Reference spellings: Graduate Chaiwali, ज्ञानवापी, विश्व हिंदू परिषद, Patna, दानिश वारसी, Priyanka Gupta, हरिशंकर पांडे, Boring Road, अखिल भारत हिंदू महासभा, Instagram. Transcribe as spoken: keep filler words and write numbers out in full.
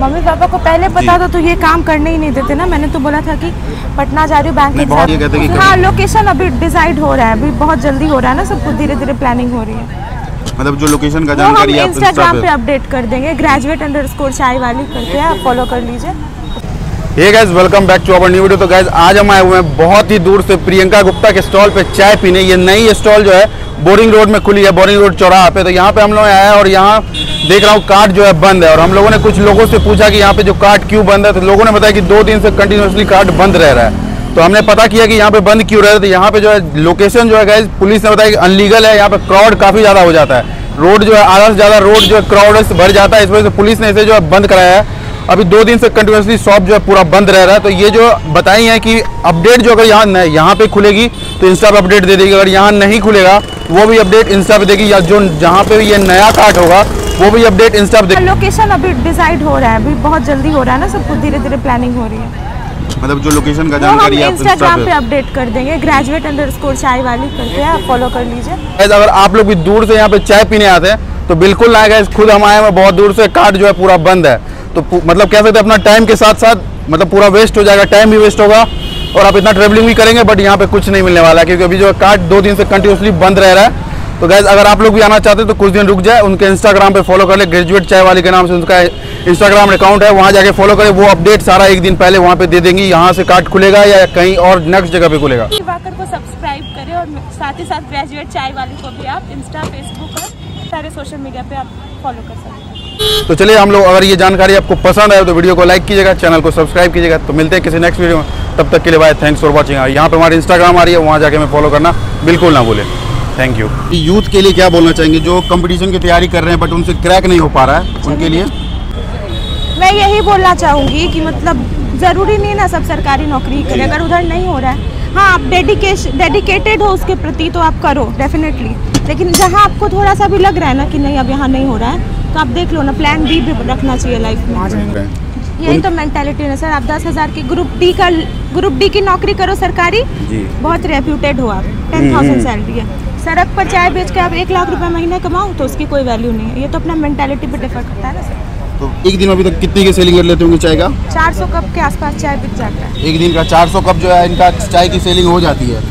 Mummy papa को पहले पता था तो ये काम करने ही नहीं देते ना। मैंने तो बोला था कि पटना जा रही हूँ बैंक एग्जाम। हाँ, लोकेशन अभी डिसाइड हो रहा है, अभी बहुत जल्दी हो रहा है ना, सब कुछ धीरे धीरे प्लानिंग हो रही है। मतलब जो लोकेशन का जानकारी आप इंस्टाग्राम पे अपडेट कर देंगे, ग्रेजुएट अंडरस्कोर चाय वाली करके आप फॉलो कर लीजिए। Hey guys, welcome back to our new video. तो गाइस आज हम आए हुए हैं बहुत ही दूर से प्रियंका गुप्ता के स्टॉल पे चाय पीने। ये नई स्टॉल जो है बोरिंग रोड में खुली है, बोरिंग रोड चौराहा पे। तो यहाँ पे हम लोग आए हैं और यहाँ देख रहा हूँ कार्ट जो है बंद है। और हम लोगों ने कुछ लोगों से पूछा कि यहाँ पे जो कार्ट क्यों बंद है, तो लोगों ने बताया कि दो दिन से कंटिन्यूसली कार्ट बंद रह रहा है। तो हमने पता किया कि यहाँ पे बंद क्यों रहे। तो यहाँ पे जो है लोकेशन जो है गाइस, पुलिस ने बताया कि अनलीगल है, यहाँ पे क्राउड काफ़ी ज़्यादा हो जाता है, रोड जो है आधा से ज़्यादा रोड जो है क्राउड से भर जाता है, इस वजह से पुलिस ने इसे जो है बंद कराया है। अभी दो दिन से कंटिन्यूसली शॉप जो है पूरा बंद रह रहा है। तो ये जो बताई है कि अपडेट जो अगर यहाँ यहाँ पे खुलेगी तो इंस्टा पे अपडेट दे देगी, अगर यहाँ नहीं खुलेगा वो भी अपडेट इंस्टा पे देगी, या जो जहाँ पे ये नया कार्ट होगा वो भी अपडेट इंस्टा पे देगी। लोकेशन अभी डिसाइड हो रहा है, अभी बहुत जल्दी हो रहा है ना, सब कुछ धीरे धीरे प्लानिंग हो रही है। मतलब जो लोकेशन का जानकारी आप इंस्टाग्राम पे अपडेट कर देंगे, ग्रेजुएट अंडरस्कोर चाय वाली करके आप फॉलो कर लीजिए। गाइस अगर आप लोग भी दूर से यहाँ पे चाय पीने आते हैं तो बिल्कुल ना गाइस, खुद हम आए हैं बहुत दूर से, कार्ट जो है पूरा बंद है। तो मतलब कह सकते हैं अपना टाइम के साथ साथ मतलब पूरा वेस्ट हो जाएगा, टाइम भी वेस्ट होगा और आप इतना ट्रेवलिंग भी करेंगे, बट यहाँ पे कुछ नहीं मिलने वाला क्योंकि अभी जो कार्ट दो दिन से कंटिन्यूसली बंद रह रहा है। तो गाइस अगर आप लोग भी आना चाहते हैं तो कुछ दिन रुक जाए, उनके इंस्टाग्राम पे फॉलो कर ले, ग्रेजुएट चाय वाली के नाम से उनका इंस्टाग्राम अकाउंट है, वहाँ जाके फॉलो करें। वो अपडेट सारा एक दिन पहले वहाँ पे दे देंगी, यहाँ से कार्ट खुलेगा या कहीं और नेक्स्ट जगह पे खुलेगा। वाकर को सब्सक्राइब करें और साथ ही साथ ग्रेजुएट चाय वाली को भी आप इंस्टा, फेसबुक और सारे सोशल मीडिया पे आप फॉलो कर सकते हैं। तो चलिए हम लोग, अगर ये जानकारी आपको पसंद आए तो वीडियो को लाइक कीजिएगा, चैनल को सब्सक्राइब कीजिएगा। तो मिलते हैं किसी नेक्स्ट वीडियो में, तब तक के लिए बाय, थैंक्स फॉर वॉचिंग। यहाँ पे हमारे इंस्टाग्राम आ रही है, वहाँ जाके हमें फॉलो करना बिल्कुल ना बोले। Thank you. यूथ के लिए क्या बोलना चाहेंगे जो कंपटीशन की तैयारी कर रहे हैं बट उनसे क्रैक नहीं हो पा रहा है, उनके लिए मैं यही बोलना चाहूँगी कि मतलब ज़रूरी नहीं ना सब सरकारी नौकरी करें, अगर उधर नहीं हो रहा है, हाँ आप डेडिकेशन डेडिकेटेड हो उसके प्रति तो आप करो डेफिनेटली। लेकिन जहाँ आपको थोड़ा सा भी लग रहा है ना कि नहीं अब यहाँ नहीं हो रहा है, तो आप देख लो ना, प्लान बी भी रखना चाहिए लाइफ में। यही तो मेंटालिटी है सर। आप दस हज़ार की ग्रुप डी का ग्रुप डी की नौकरी करो सरकारी, बहुत रेप्यूटेड हो आप, टेन थाउजेंड सैलरी है, सड़क पर चाय बेच के आप एक लाख रुपए महीना कमाओ तो उसकी कोई वैल्यू नहीं है। ये तो अपना मेंटालिटी पे डिफर करता है ना सर। तो एक दिन अभी तक कितनी की सेलिंग कर लेते होंगे चाय का? चार सौ कप के आसपास चाय बिक जाता है एक दिन का। चार सौ कप जो है इनका चाय की सेलिंग हो जाती है।